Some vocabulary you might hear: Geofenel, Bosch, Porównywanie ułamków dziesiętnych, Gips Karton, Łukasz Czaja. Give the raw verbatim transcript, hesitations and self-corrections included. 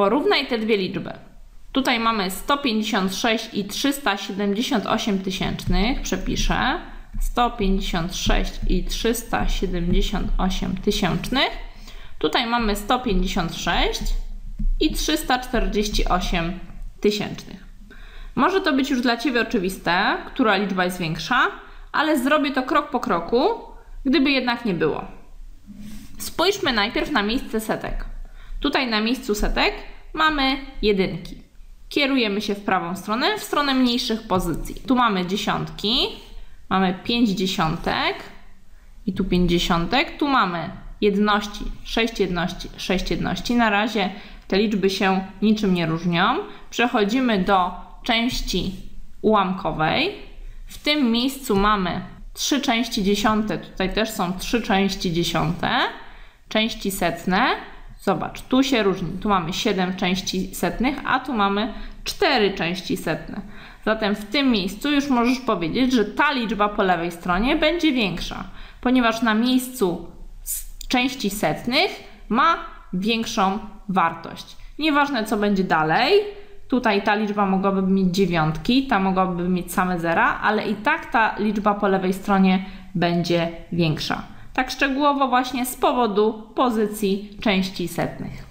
Porównaj te dwie liczby. Tutaj mamy sto pięćdziesiąt sześć i trzysta siedemdziesiąt osiem tysięcznych. Przepiszę. sto pięćdziesiąt sześć i trzysta siedemdziesiąt osiem tysięcznych. Tutaj mamy sto pięćdziesiąt sześć i trzysta czterdzieści osiem tysięcznych. Może to być już dla Ciebie oczywiste, która liczba jest większa, ale zrobię to krok po kroku, gdyby jednak nie było. Spójrzmy najpierw na miejsce setek. Tutaj na miejscu setek mamy jedynki. Kierujemy się w prawą stronę, w stronę mniejszych pozycji. Tu mamy dziesiątki, mamy pięć dziesiątek i tu pięć dziesiątek. Tu mamy jedności, sześć jedności, sześć jedności. Na razie te liczby się niczym nie różnią. Przechodzimy do części ułamkowej. W tym miejscu mamy trzy części dziesiąte. Tutaj też są trzy części dziesiąte. Części setne. Zobacz, tu się różni. Tu mamy siedem części setnych, a tu mamy cztery części setne. Zatem w tym miejscu już możesz powiedzieć, że ta liczba po lewej stronie będzie większa, ponieważ na miejscu części setnych ma większą wartość. Nieważne, co będzie dalej. Tutaj ta liczba mogłaby mieć dziewiątki, ta mogłaby mieć same zera, ale i tak ta liczba po lewej stronie będzie większa. Tak szczegółowo właśnie z powodu pozycji części setnych.